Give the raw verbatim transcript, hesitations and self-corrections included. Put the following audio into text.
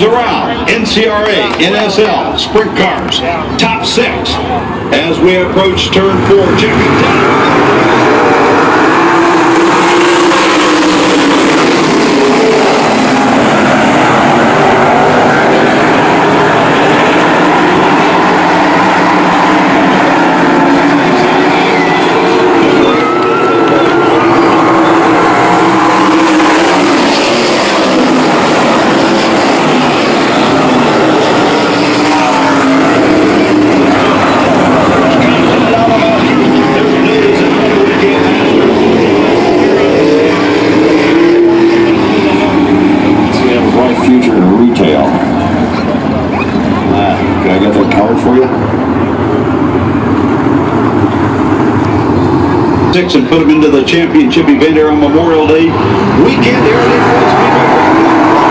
Around N C R A, N S L, sprint cars, top six as we approach turn four. Check it down. Future in retail. Uh, can I get that card for you? Dixon put him into the championship event here on Memorial Day weekend. Here it is.